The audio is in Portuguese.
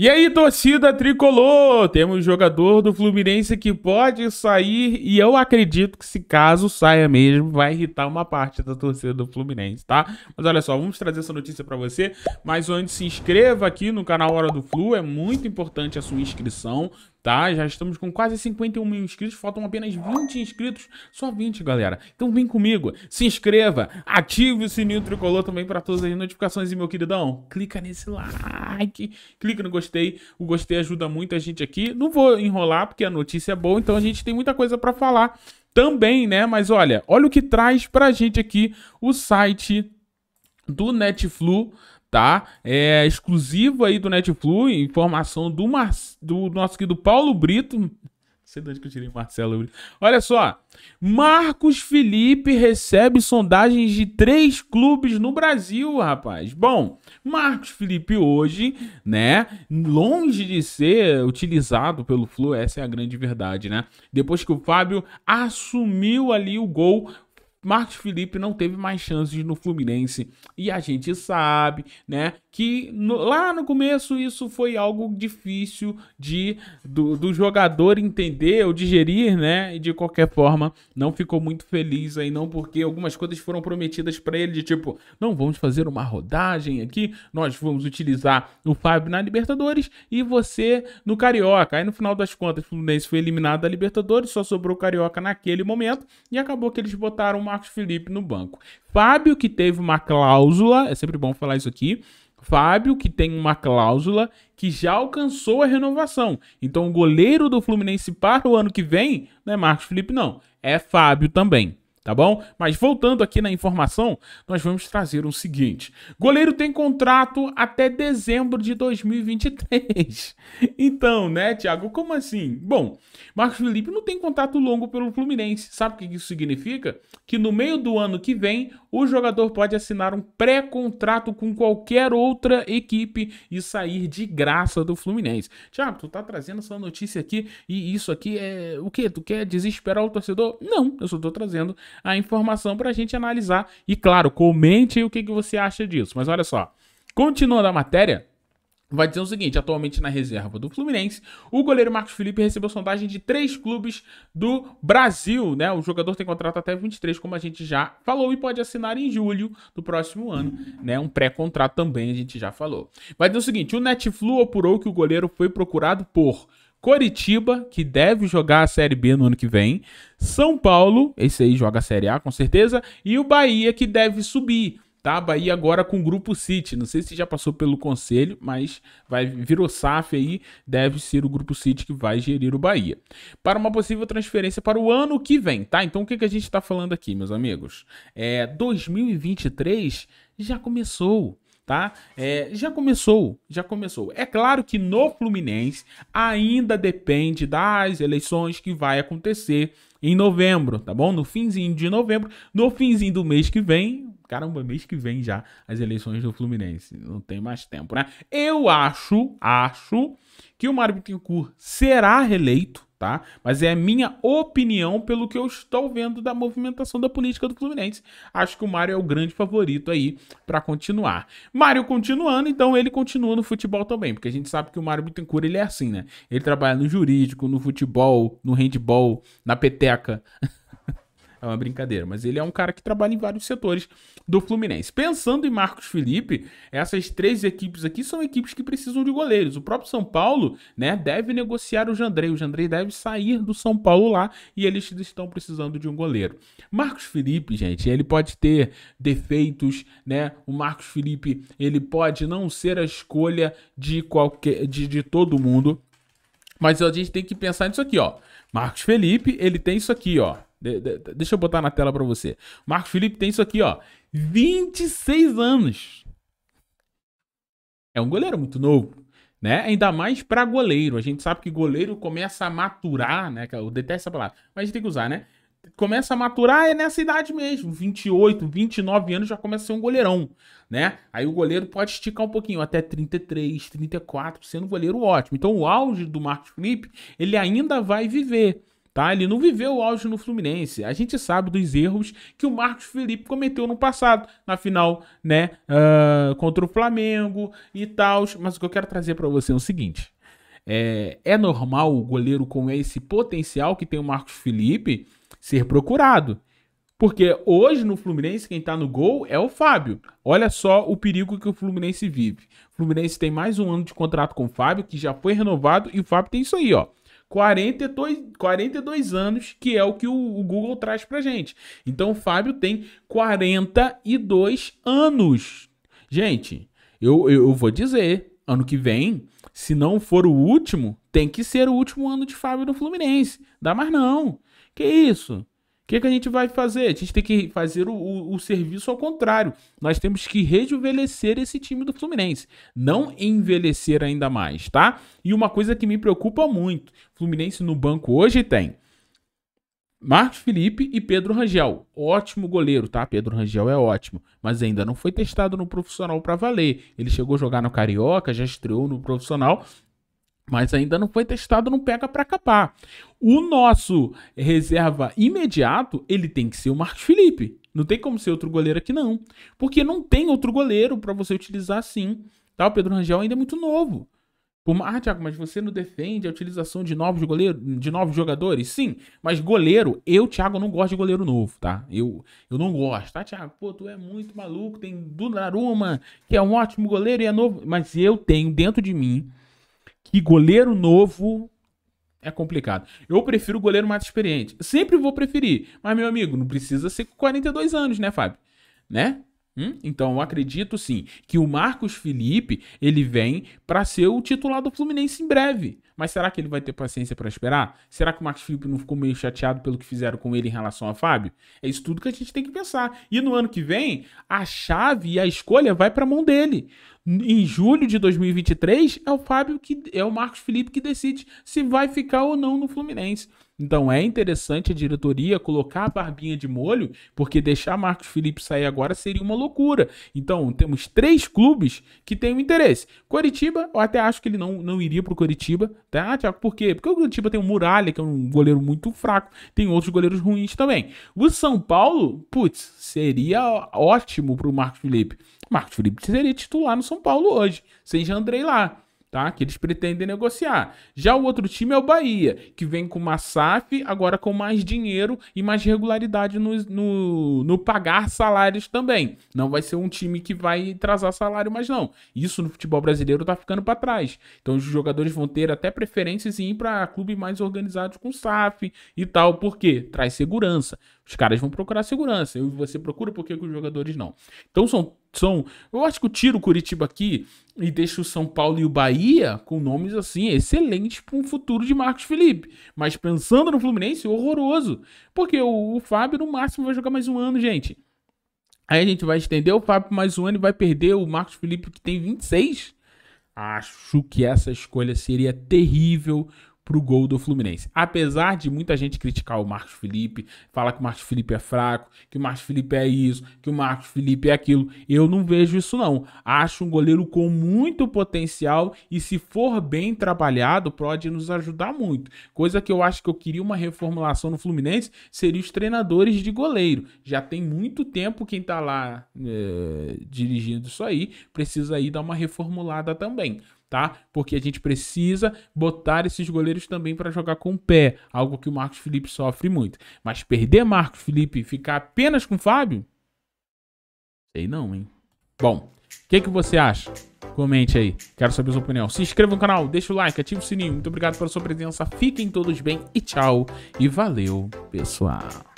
E aí, torcida tricolor, temos jogador do Fluminense que pode sair e eu acredito que se caso saia mesmo, vai irritar uma parte da torcida do Fluminense, tá? Mas olha só, vamos trazer essa notícia pra você, mas antes se inscreva aqui no canal Hora do Flu, é muito importante a sua inscrição, tá? Já estamos com quase 51 mil inscritos, faltam apenas 20 inscritos, só 20, galera. Então vem comigo, se inscreva, ative o sininho tricolor também para todas as notificações e, meu queridão, clica nesse like, clica no gostei, o gostei ajuda muito a gente aqui. Não vou enrolar porque a notícia é boa, então a gente tem muita coisa para falar também, né? Mas olha o que traz pra gente aqui o site do Netflu, tá? É exclusivo aí do Netflu, informação do nosso querido Paulo Brito. Não sei de onde que eu tirei Marcelo Brito. Olha só, Marcos Felipe recebe sondagens de 3 clubes no Brasil, rapaz. Bom, Marcos Felipe hoje, né, longe de ser utilizado pelo Flu, essa é a grande verdade, né? Depois que o Fábio assumiu ali o gol, Marcos Felipe não teve mais chances no Fluminense e a gente sabe, né, que lá no começo isso foi algo difícil do jogador entender ou digerir, né, e de qualquer forma não ficou muito feliz aí não, porque algumas coisas foram prometidas para ele, de tipo, não, vamos fazer uma rodagem aqui, nós vamos utilizar o Fábio na Libertadores e você no Carioca. Aí no final das contas o Fluminense foi eliminado da Libertadores, só sobrou o Carioca naquele momento e acabou que eles botaram Marcos Felipe no banco. Fábio, que teve uma cláusula, é sempre bom falar isso aqui, Fábio, que tem uma cláusula que já alcançou a renovação. Então o goleiro do Fluminense para o ano que vem não é Marcos Felipe não, é Fábio também, tá bom? Mas voltando aqui na informação, nós vamos trazer o seguinte, goleiro tem contrato até dezembro de 2023. Então, né, Thiago, como assim? Bom, Marcos Felipe não tem contrato longo pelo Fluminense, sabe o que isso significa? Que no meio do ano que vem, o jogador pode assinar um pré-contrato com qualquer outra equipe e sair de graça do Fluminense. Thiago, tu tá trazendo essa notícia aqui e isso aqui é o quê? Tu quer desesperar o torcedor? Não, eu só tô trazendo a informação para a gente analisar e, claro, comente aí o que você acha disso. Mas olha só, continuando a matéria, vai dizer o seguinte, atualmente na reserva do Fluminense, o goleiro Marcos Felipe recebeu sondagem de 3 clubes do Brasil, né? O jogador tem contrato até 23, como a gente já falou, e pode assinar em julho do próximo ano, né? Um pré-contrato também, a gente já falou. Vai dizer o seguinte, o Netflu apurou que o goleiro foi procurado por Coritiba, que deve jogar a Série B no ano que vem, São Paulo, esse aí joga a Série A com certeza, e o Bahia, que deve subir, tá? Bahia agora com o Grupo City, não sei se já passou pelo conselho, mas vai vir o SAF aí, deve ser o Grupo City que vai gerir o Bahia, para uma possível transferência para o ano que vem, tá? Então o que a gente está falando aqui, meus amigos? 2023 já começou. Tá? Já começou. É claro que no Fluminense ainda depende das eleições que vai acontecer em novembro, tá bom? No finzinho de novembro, no finzinho do mês que vem, caramba, mês que vem já as eleições do Fluminense, não tem mais tempo, né? Eu acho que o Mário Bittencourt será reeleito, tá? Mas é a minha opinião pelo que eu estou vendo da movimentação da política do Fluminense. Acho que o Mário é o grande favorito aí para continuar. Mário continuando, então ele continua no futebol também, porque a gente sabe que o Mário Bittencourt, ele é assim, né? Ele trabalha no jurídico, no futebol, no handball, na peteca. É uma brincadeira, mas ele é um cara que trabalha em vários setores do Fluminense. Pensando em Marcos Felipe, essas 3 equipes aqui são equipes que precisam de goleiros. O próprio São Paulo, né, deve negociar o Jandrei. O Jandrei deve sair do São Paulo lá e eles estão precisando de um goleiro. Marcos Felipe, gente, ele pode ter defeitos, né? O Marcos Felipe, ele pode não ser a escolha de todo mundo. Mas a gente tem que pensar nisso aqui, ó. Marcos Felipe, ele tem isso aqui, ó. Deixa eu botar na tela pra você. Marcos Felipe tem isso aqui, ó. 26 anos. É um goleiro muito novo, né? Ainda mais pra goleiro. A gente sabe que goleiro começa a maturar, né? Eu detesto essa palavra, mas a gente tem que usar, né? Começa a maturar é nessa idade mesmo, 28, 29 anos já começa a ser um goleirão, né? Aí o goleiro pode esticar um pouquinho, até 33, 34, sendo um goleiro ótimo. Então o auge do Marcos Felipe, ele ainda vai viver, tá? Ele não viveu o auge no Fluminense. A gente sabe dos erros que o Marcos Felipe cometeu no passado, na final, né, contra o Flamengo e tal. Mas o que eu quero trazer para você é o seguinte. É normal o goleiro com esse potencial que tem o Marcos Felipe ser procurado. Porque hoje no Fluminense quem tá no gol é o Fábio. Olha só o perigo que o Fluminense vive. O Fluminense tem mais um ano de contrato com o Fábio, que já foi renovado, e o Fábio tem isso aí, ó. 42 anos, que é o que o Google traz pra gente. Então o Fábio tem 42 anos. Gente, eu vou dizer, ano que vem, se não for o último, tem que ser o último ano de Fábio no Fluminense. Dá mais não. Que isso? O que a gente vai fazer? A gente tem que fazer o serviço ao contrário. Nós temos que rejuvenescer esse time do Fluminense. Não envelhecer ainda mais, tá? E uma coisa que me preocupa muito. Fluminense no banco hoje tem Marcos Felipe e Pedro Rangel. Ótimo goleiro, tá? Pedro Rangel é ótimo, mas ainda não foi testado no profissional para valer. Ele chegou a jogar no Carioca, já estreou no profissional, mas ainda não foi testado, não pega para capar. O nosso reserva imediato, ele tem que ser o Marcos Felipe. Não tem como ser outro goleiro aqui não, porque não tem outro goleiro para você utilizar assim, tá? O Pedro Rangel ainda é muito novo. Ah, Thiago, mas você não defende a utilização de novos jogadores? Sim, mas goleiro, Thiago, não gosto de goleiro novo, tá? Eu não gosto, tá, Thiago? Pô, tu é muito maluco, tem Donnaruma, que é um ótimo goleiro e é novo, mas eu tenho dentro de mim que goleiro novo é complicado. Eu prefiro goleiro mais experiente. Sempre vou preferir. Mas, meu amigo, não precisa ser com 42 anos, né, Fábio? Né? Então, eu acredito, sim, que o Marcos Felipe, ele vem para ser o titular do Fluminense em breve. Mas será que ele vai ter paciência para esperar? Será que o Marcos Felipe não ficou meio chateado pelo que fizeram com ele em relação a Fábio? É isso tudo que a gente tem que pensar. E no ano que vem, a chave e a escolha vai para a mão dele. Em julho de 2023, é o Marcos Felipe que decide se vai ficar ou não no Fluminense. Então é interessante a diretoria colocar a barbinha de molho, porque deixar Marcos Felipe sair agora seria uma loucura. Então temos três clubes que têm um interesse. Coritiba, eu até acho que ele não iria para o Coritiba. Tá, Thiago? Por quê? Porque o Coritiba tem o Muralha, que é um goleiro muito fraco. Tem outros goleiros ruins também. O São Paulo, putz, seria ótimo para o Marcos Felipe. Marcos Felipe seria titular no São Paulo hoje, sem Jandrei lá, tá? Que eles pretendem negociar. Já o outro time é o Bahia, que vem com uma SAF, agora com mais dinheiro e mais regularidade no pagar salários também. Não vai ser um time que vai atrasar salário, mas não. Isso no futebol brasileiro tá ficando para trás. Então os jogadores vão ter até preferências em ir para clubes mais organizados com SAF e tal, porque traz segurança. Os caras vão procurar segurança. Você procura, por que os jogadores não? Então eu acho que eu tiro o Coritiba aqui e deixo o São Paulo e o Bahia com nomes assim excelentes para um futuro de Marcos Felipe. Mas pensando no Fluminense, horroroso. Porque o Fábio no máximo vai jogar mais um ano, gente. Aí a gente vai estender o Fábio mais um ano e vai perder o Marcos Felipe, que tem 26. Acho que essa escolha seria terrível para o gol do Fluminense. Apesar de muita gente criticar o Marcos Felipe, falar que o Marcos Felipe é fraco, que o Marcos Felipe é isso, que o Marcos Felipe é aquilo, eu não vejo isso não. Acho um goleiro com muito potencial e, se for bem trabalhado, pode nos ajudar muito. Coisa que eu acho que eu queria uma reformulação no Fluminense seria os treinadores de goleiro. Já tem muito tempo quem tá lá dirigindo isso aí, precisa aí dar uma reformulada também. Tá? Porque a gente precisa botar esses goleiros também para jogar com o pé, algo que o Marcos Felipe sofre muito. Mas perder Marcos Felipe e ficar apenas com o Fábio? Sei não, hein? Bom, o que você acha? Comente aí, quero saber a sua opinião. Se inscreva no canal, deixa o like, ativa o sininho. Muito obrigado pela sua presença, fiquem todos bem e tchau. E valeu, pessoal.